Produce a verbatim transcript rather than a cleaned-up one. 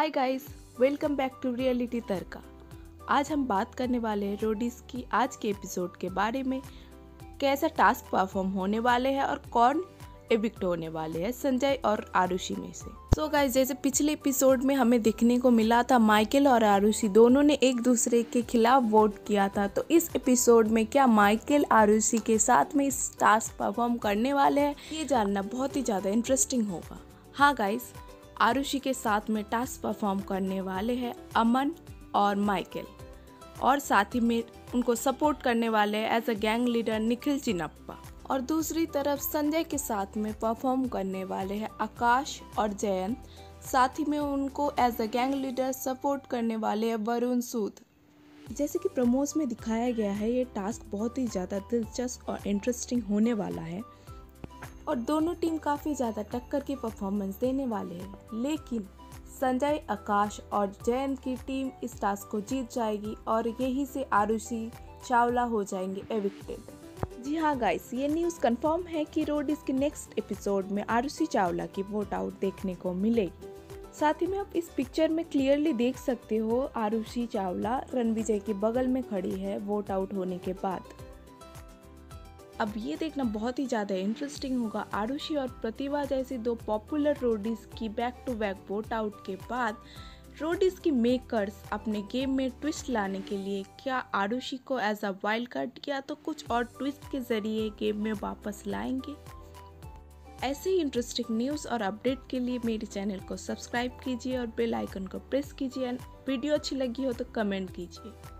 Hi guys, welcome back to reality Tadka. आज हम बात करने वाले हैं रोडीज़ की आज के एपिसोड के बारे में। कैसा टास्क परफॉर्म होने वाले हैं और कौन एविक्ट होने वाले हैं संजय और आरुषि में से। सो so गाइस, जैसे पिछले एपिसोड में हमें देखने को मिला था, माइकल और आरुषि दोनों ने एक दूसरे के खिलाफ वोट किया था। तो इस एपिसोड में क्या माइकल आरुषि के साथ में इस टास्क परफॉर्म करने वाले हैं, ये जानना बहुत ही ज़्यादा इंटरेस्टिंग होगा। हाँ गाइस, आरुषि के साथ में टास्क परफॉर्म करने वाले हैं अमन और माइकल, और साथ ही में उनको सपोर्ट करने वाले हैं as a gang leader Nikhil Chinnappa. और दूसरी तरफ संजय के साथ में परफॉर्म करने वाले हैं आकाश और जयंत, साथ ही में उनको as a gang leader support करने वाले हैं वरुण सूद। जैसे कि प्रमोस में दिखाया गया है, ये टास्क बहुत ही ज़्यादा दिलचस्प और इंटरेस्टिंग होने वाला है और दोनों टीम काफ़ी ज़्यादा टक्कर की परफॉर्मेंस देने वाले हैं। लेकिन संजय, आकाश और जयंत की टीम इस टास्क को जीत जाएगी और यहीं से आरुषि चावला हो जाएंगे एविक्टेड। जी हाँ गाइस, ये न्यूज़ कंफर्म है कि रोडीज़ के नेक्स्ट एपिसोड में आरुषि चावला की वोट आउट देखने को मिलेगी। साथ ही में आप इस पिक्चर में क्लियरली देख सकते हो आरुषि चावला रणविजय के बगल में खड़ी है वोट आउट होने के बाद। अब ये देखना बहुत ही ज़्यादा इंटरेस्टिंग होगा, आरुषि और प्रतिभा जैसी दो पॉपुलर रोडीज़ की back to back vote out के बाद रोडीज़ की मेकर्स अपने गेम में ट्विस्ट लाने के लिए क्या आरुषि को एज अ वाइल्ड कार्ड या तो कुछ और ट्विस्ट के ज़रिए गेम में वापस लाएंगे। ऐसे ही इंटरेस्टिंग न्यूज़ और अपडेट के लिए मेरे चैनल को सब्सक्राइब कीजिए और बेल आइकन को प्रेस कीजिए। एंड वीडियो अच्छी लगी हो तो कमेंट कीजिए।